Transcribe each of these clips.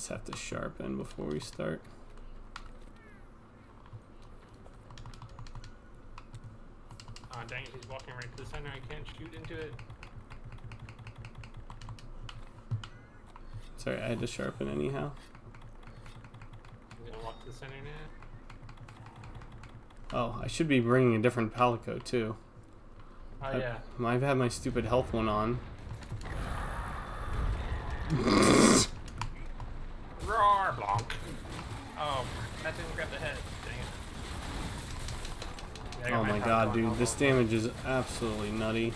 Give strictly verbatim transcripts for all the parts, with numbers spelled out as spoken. always have to sharpen before we start. Uh, dang it, he's walking right to the center. I can't shoot into it. Sorry, I had to sharpen anyhow. I'm gonna walk to the center now. Oh, I should be bringing a different Palico too. Oh, I, yeah. I've had my stupid health one on. Roar, Blanc. Oh, that didn't grab the head. Dang it. Yeah, oh my god, dude. This damage is absolutely nutty.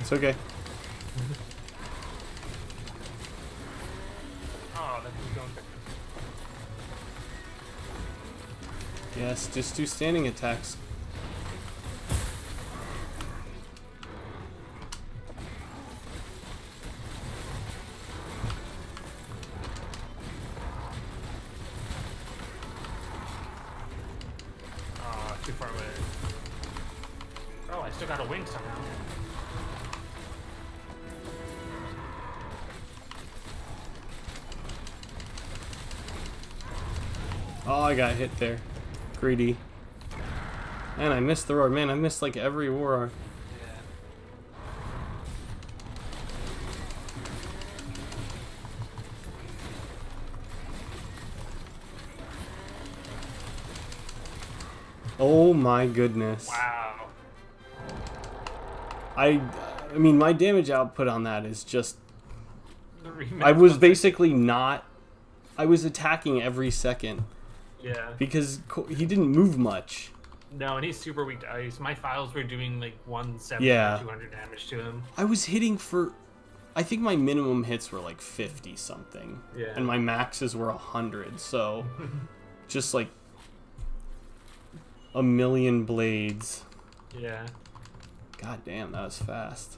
It's okay. Oh, yes, just do standing attacks. Oh, too far away. Oh, I still got a wing somehow. Oh, I got hit there. Greedy. And I missed the roar. Man, I missed like every roar. Yeah. Oh my goodness. Wow. I, I mean, my damage output on that is just... I was basically not... I was attacking every second. Yeah. Because he didn't move much. No, and he's super weak to ice. My files were doing like one seventy yeah. or two hundred damage to him. I was hitting for... I think my minimum hits were like fifty something. Yeah. And my maxes were one hundred, so... just like... a million blades. Yeah. God damn, that was fast.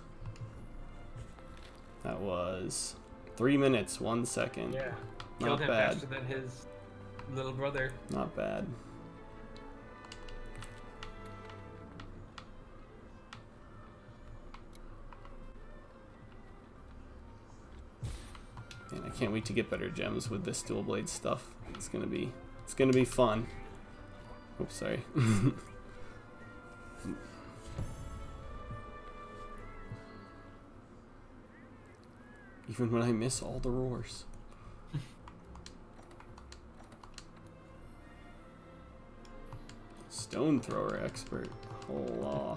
That was... Three minutes, one second. Yeah. Killed him faster than his... little brother. Not bad. Man, I can't wait to get better gems with this dual blade stuff. It's gonna be, it's gonna be fun. Oops, sorry. Even when I miss all the roars. Stone thrower expert. Oh, uh.